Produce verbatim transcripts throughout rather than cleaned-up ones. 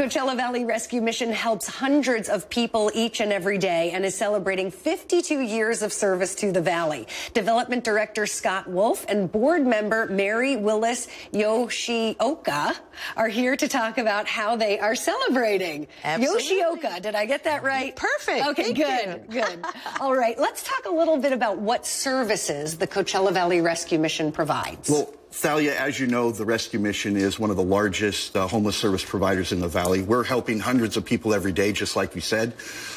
Coachella Valley Rescue Mission helps hundreds of people each and every day and is celebrating fifty-two years of service to the Valley. Development Director Scott Wolf and board member Mary Willis Yoshioka are here to talk about how they are celebrating. Absolutely. Yoshioka, did I get that right? Perfect. Okay, Thank good, you. good. All right, let's talk a little bit about what services the Coachella Valley Rescue Mission provides. Well, Thalia, as you know, the Rescue Mission is one of the largest uh, homeless service providers in the Valley. We're helping hundreds of people every day, just like you said.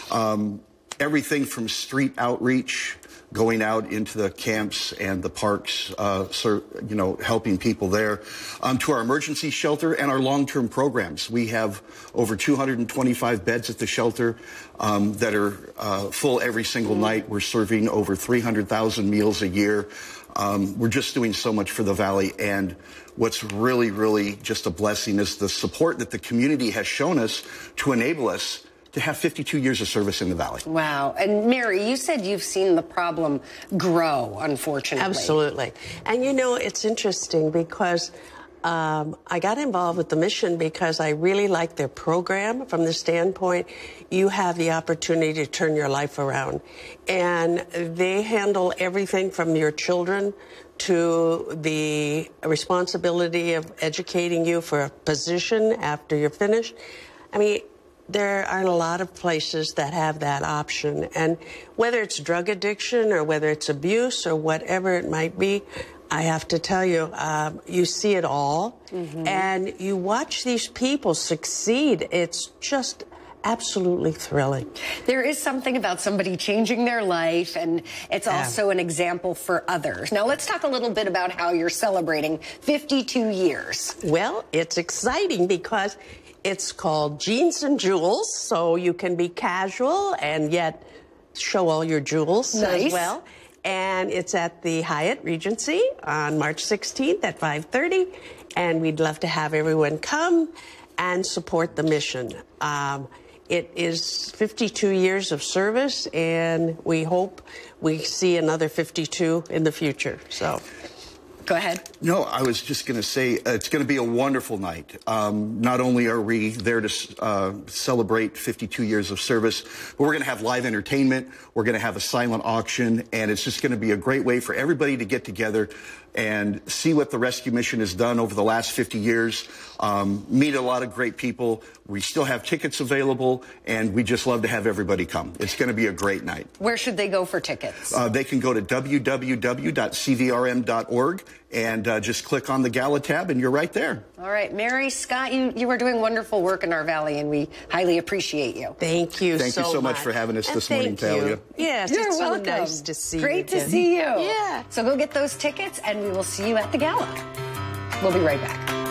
Um, everything from street outreach, going out into the camps and the parks, uh, so, you know, helping people there, um, to our emergency shelter and our long-term programs. We have over two hundred twenty-five beds at the shelter um, that are uh, full every single night. We're serving over three hundred thousand meals a year. Um, we're just doing so much for the Valley, and what's really, really just a blessing is the support that the community has shown us to enable us to have fifty-two years of service in the Valley. Wow. And Mary, you said you've seen the problem grow, unfortunately. Absolutely. And you know, it's interesting because um, I got involved with the mission because I really like their program from the standpoint you have the opportunity to turn your life around. And they handle everything from your children to the responsibility of educating you for a position after you're finished. I mean, there are a lot of places that have that option, and whether it's drug addiction or whether it's abuse or whatever it might be, I have to tell you, um, you see it all, mm-hmm. and you watch these people succeed. It's just absolutely thrilling. There is something about somebody changing their life, and it's also an example for others. Now let's talk a little bit about how you're celebrating fifty-two years. Well, it's exciting because it's called Jeans and Jewels, so you can be casual and yet show all your jewels nice. as well. And it's at the Hyatt Regency on March sixteenth at five thirty, and we'd love to have everyone come and support the mission. Um, It is fifty-two years of service, and we hope we see another fifty-two in the future. So, go ahead. No, I was just going to say uh, it's going to be a wonderful night. Um, not only are we there to uh, celebrate fifty-two years of service, but we're going to have live entertainment. We're going to have a silent auction, and it's just going to be a great way for everybody to get together and see what the Rescue Mission has done over the last fifty years, um, meet a lot of great people. We still have tickets available, and we just love to have everybody come. It's going to be a great night. Where should they go for tickets? Uh, they can go to w w w dot c v r m dot org and uh, just click on the Gala tab, and you're right there. All right, Mary, Scott, you, you are doing wonderful work in our Valley, and we highly appreciate you. Thank you Thank so you so much, much for having us and this morning, Thalia. Yes, you're it's welcome. so nice to see great you. Great to see you. Yeah. So go get those tickets, and we will see you at the Gala. We'll be right back.